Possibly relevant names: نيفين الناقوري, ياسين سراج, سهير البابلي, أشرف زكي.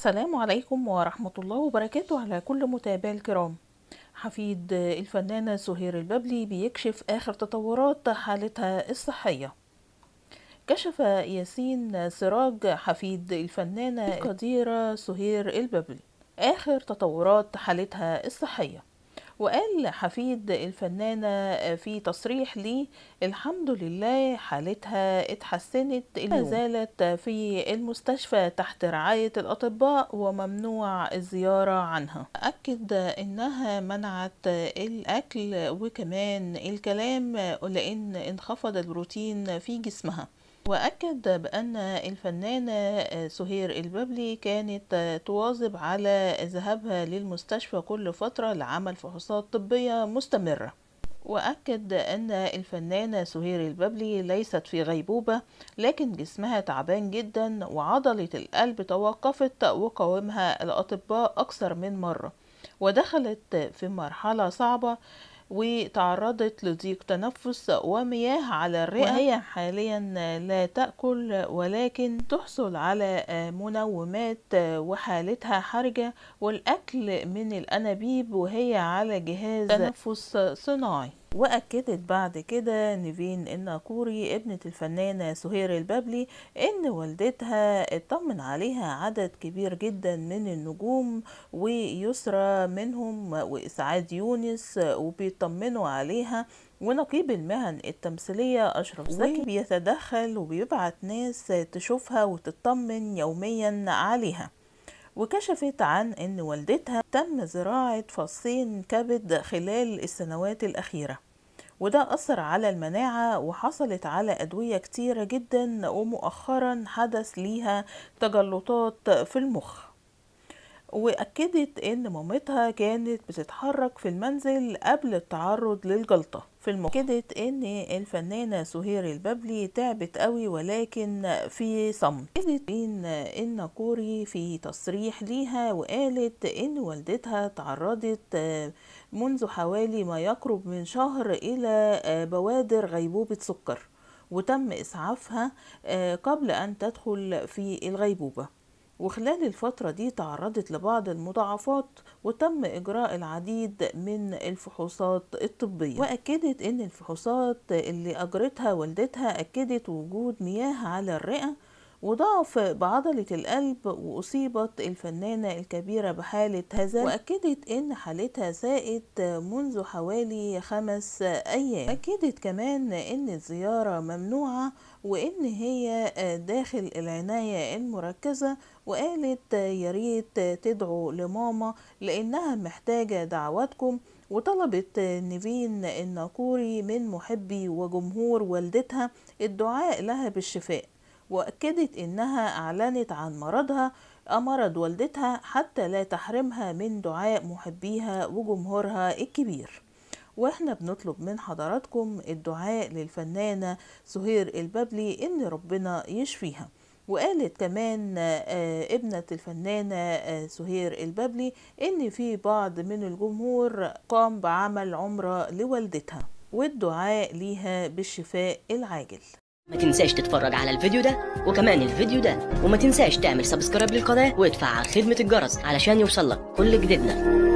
السلام عليكم ورحمة الله وبركاته على كل متابعي الكرام. حفيد الفنانة سهير البابلي بيكشف آخر تطورات حالتها الصحية. كشف ياسين سراج حفيد الفنانة القديرة سهير البابلي آخر تطورات حالتها الصحية، وقال حفيد الفنانة في تصريح ليه: الحمد لله حالتها اتحسنت، ما زالت في المستشفى تحت رعاية الأطباء وممنوع الزيارة عنها. أكد أنها منعت الأكل وكمان الكلام لأن انخفض البروتين في جسمها، وأكد بأن الفنانة سهير البابلي كانت تواظب على ذهابها للمستشفى كل فترة لعمل فحوصات طبية مستمرة. وأكد أن الفنانة سهير البابلي ليست في غيبوبة، لكن جسمها تعبان جدا وعضلة القلب توقفت وقاومها الأطباء أكثر من مرة، ودخلت في مرحلة صعبة وتعرضت لضيق تنفس ومياه على الرئة، وهي حاليا لا تأكل ولكن تحصل على منومات وحالتها حرجة، والأكل من الأنابيب وهي على جهاز تنفس صناعي. وأكدت بعد كده نيفين الناقوري ابنة الفنانة سهير البابلي إن والدتها اطمن عليها عدد كبير جدا من النجوم ويسرى منهم وإسعاد يونس، وبيطمنوا عليها، ونقيب المهن التمثيلية أشرف زكي بيتدخل وبيبعت ناس تشوفها وتطمن يوميا عليها. وكشفت عن أن والدتها تم زراعة فصين كبد خلال السنوات الأخيرة، وده أثر على المناعة وحصلت على أدوية كتيرة جدا، ومؤخرا حدث ليها تجلطات في المخ. وأكدت أن مامتها كانت بتتحرك في المنزل قبل التعرض للجلطة في المخ. أكدت أن الفنانة سهير البابلي تعبت قوي ولكن في صمت. أكدت نيفين الناقوري في تصريح ليها وقالت أن والدتها تعرضت منذ حوالي ما يقرب من شهر إلى بوادر غيبوبة سكر، وتم إسعافها قبل أن تدخل في الغيبوبة، وخلال الفترة دي تعرضت لبعض المضاعفات وتم إجراء العديد من الفحوصات الطبية. وأكدت أن الفحوصات اللي أجرتها والدتها أكدت وجود مياه على الرئة وضعف بعضلة القلب، وأصيبت الفنانة الكبيرة بحالة هزل، وأكدت أن حالتها ساءت منذ حوالي 5 أيام. أكدت كمان أن الزيارة ممنوعة وأن هي داخل العناية المركزة، وقالت ياريت تدعو لماما لأنها محتاجة دعواتكم. وطلبت نيفين الناقوري من محبي وجمهور والدتها الدعاء لها بالشفاء، وأكدت أنها أعلنت عن مرضها مرض والدتها حتى لا تحرمها من دعاء محبيها وجمهورها الكبير. وإحنا بنطلب من حضراتكم الدعاء للفنانة سهير البابلي إن ربنا يشفيها. وقالت كمان ابنة الفنانة سهير البابلي إن في بعض من الجمهور قام بعمل عمرة لوالدتها والدعاء ليها بالشفاء العاجل. ما تنساش تتفرج على الفيديو ده وكمان الفيديو ده، وما تنساش تعمل سبسكرايب للقناة وادفع على خدمة الجرس علشان يوصلك كل جديدنا.